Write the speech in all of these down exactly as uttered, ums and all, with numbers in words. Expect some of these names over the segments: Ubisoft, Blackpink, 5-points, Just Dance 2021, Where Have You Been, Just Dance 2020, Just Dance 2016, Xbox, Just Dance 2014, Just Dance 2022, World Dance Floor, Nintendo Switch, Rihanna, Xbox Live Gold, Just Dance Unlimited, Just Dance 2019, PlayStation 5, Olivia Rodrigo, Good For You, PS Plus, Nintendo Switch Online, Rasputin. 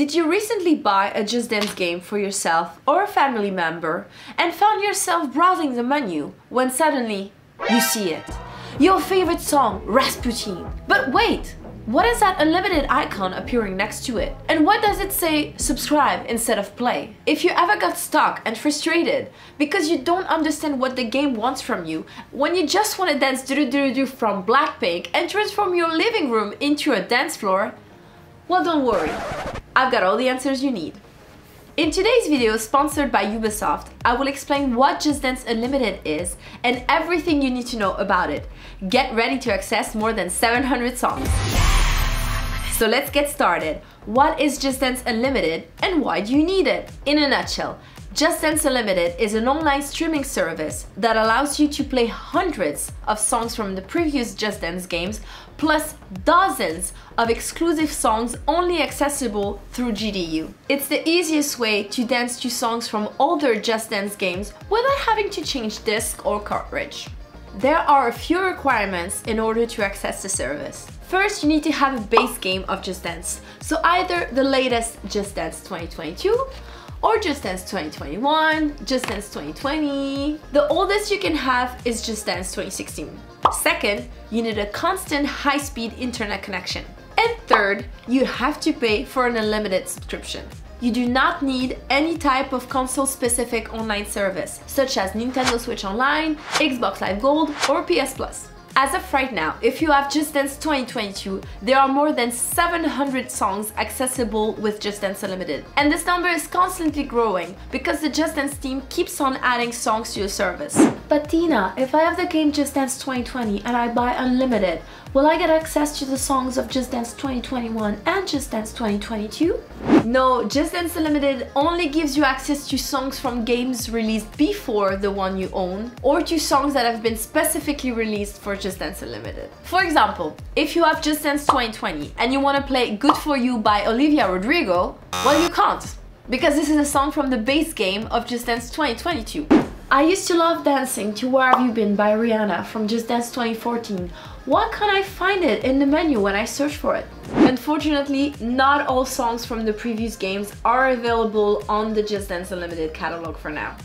Did you recently buy a Just Dance game for yourself or a family member and found yourself browsing the menu when suddenly you see it? Your favorite song, Rasputin. But wait, what is that unlimited icon appearing next to it? And what does it say subscribe instead of play? If you ever got stuck and frustrated because you don't understand what the game wants from you when you just want to dance do-do-do-do from Blackpink and transform your living room into a dance floor, well, don't worry. I've got all the answers you need. In today's video, sponsored by Ubisoft, I will explain what Just Dance Unlimited is and everything you need to know about it. Get ready to access more than seven hundred songs. So let's get started. What is Just Dance Unlimited and why do you need it? In a nutshell, Just Dance Unlimited is an online streaming service that allows you to play hundreds of songs from the previous Just Dance games, plus dozens of exclusive songs only accessible through G D U. It's the easiest way to dance to songs from older Just Dance games without having to change disc or cartridge. There are a few requirements in order to access the service. First, you need to have a base game of Just Dance, so either the latest Just Dance twenty twenty-two, or Just Dance twenty twenty-one, Just Dance twenty twenty. The oldest you can have is Just Dance twenty sixteen. Second, you need a constant high-speed internet connection. And third, you have to pay for an unlimited subscription. You do not need any type of console-specific online service, such as Nintendo Switch Online, Xbox Live Gold, or P S Plus. As of right now, if you have Just Dance twenty twenty-two, there are more than seven hundred songs accessible with Just Dance Unlimited. And this number is constantly growing because the Just Dance team keeps on adding songs to your service. But Tina, if I have the game Just Dance twenty twenty and I buy Unlimited, will I get access to the songs of Just Dance twenty twenty-one and Just Dance twenty twenty-two? No, Just Dance Unlimited only gives you access to songs from games released before the one you own, or to songs that have been specifically released for Just Dance Unlimited. For example, if you have Just Dance twenty twenty and you want to play Good For You by Olivia Rodrigo, well, you can't, because this is a song from the base game of Just Dance twenty twenty-two. I used to love dancing to Where Have You Been by Rihanna from Just Dance twenty fourteen. Why can't I find it in the menu when I search for it? Unfortunately, not all songs from the previous games are available on the Just Dance Unlimited catalog for now.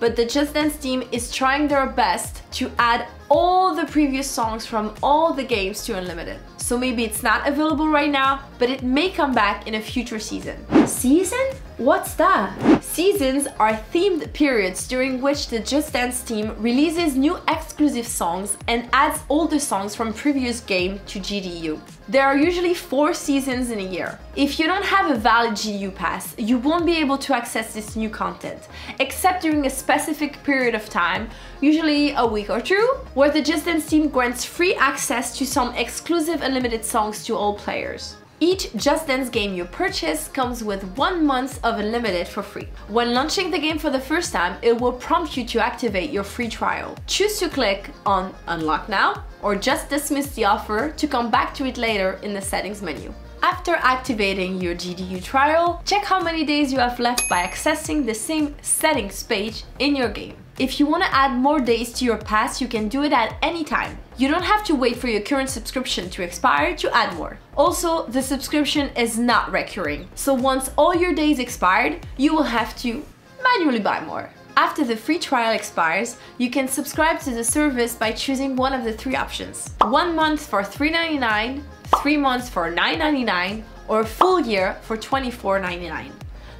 But the Just Dance team is trying their best to add all the previous songs from all the games to Unlimited. So maybe it's not available right now, but it may come back in a future season. Season? What's that? Seasons are themed periods during which the Just Dance team releases new exclusive songs and adds older songs from previous game to G D U. There are usually four seasons in a year. If you don't have a valid G D U pass, you won't be able to access this new content, except during a specific period of time, usually a week or two, where the Just Dance team grants free access to some exclusive unlimited songs to all players. Each Just Dance game you purchase comes with one month of Unlimited for free. When launching the game for the first time, it will prompt you to activate your free trial. Choose to click on Unlock Now or just dismiss the offer to come back to it later in the settings menu. After activating your G D U trial, check how many days you have left by accessing the same settings page in your game. If you want to add more days to your pass, you can do it at any time. You don't have to wait for your current subscription to expire to add more. Also, the subscription is not recurring, so once all your days expired, you will have to manually buy more. After the free trial expires, you can subscribe to the service by choosing one of the three options. One month for three ninety-nine, three months for nine ninety-nine, or a full year for twenty-four ninety-nine.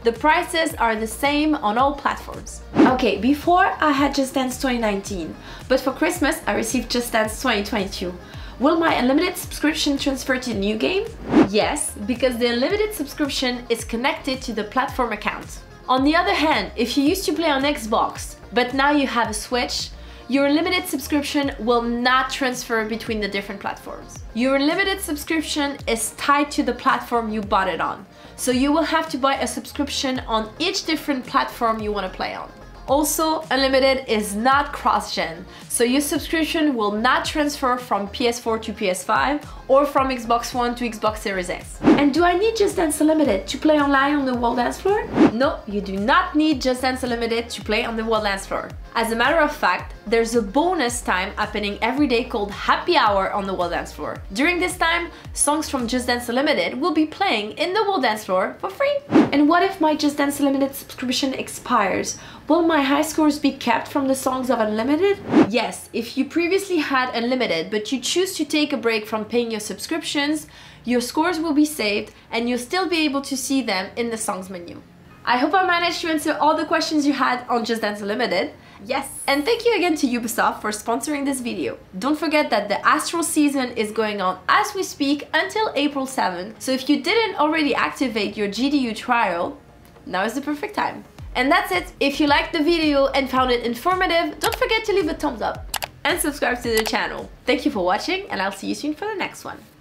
The prices are the same on all platforms. Okay, before I had Just Dance twenty nineteen, but for Christmas I received Just Dance twenty twenty-two. Will my unlimited subscription transfer to the new game? Yes, because the unlimited subscription is connected to the platform account. On the other hand, if you used to play on Xbox, but now you have a Switch, your unlimited subscription will not transfer between the different platforms. Your unlimited subscription is tied to the platform you bought it on, so you will have to buy a subscription on each different platform you want to play on. Also, Unlimited is not cross-gen, so your subscription will not transfer from P S four to P S five or from Xbox One to Xbox Series X. And do I need Just Dance Unlimited to play online on the World Dance Floor? No, you do not need Just Dance Unlimited to play on the World Dance Floor. As a matter of fact, there's a bonus time happening every day called Happy Hour on the World Dance Floor. During this time, songs from Just Dance Unlimited will be playing in the World Dance Floor for free. And what if my Just Dance Unlimited subscription expires? Will my high scores be kept from the songs of Unlimited? Yes, if you previously had Unlimited, but you choose to take a break from paying your subscriptions, your scores will be saved and you'll still be able to see them in the songs menu. I hope I managed to answer all the questions you had on Just Dance Unlimited. Yes! And thank you again to Ubisoft for sponsoring this video. Don't forget that the Astral season is going on as we speak until April seventh, so if you didn't already activate your G D U trial, now is the perfect time. And that's it! If you liked the video and found it informative, don't forget to leave a thumbs up and subscribe to the channel. Thank you for watching and I'll see you soon for the next one.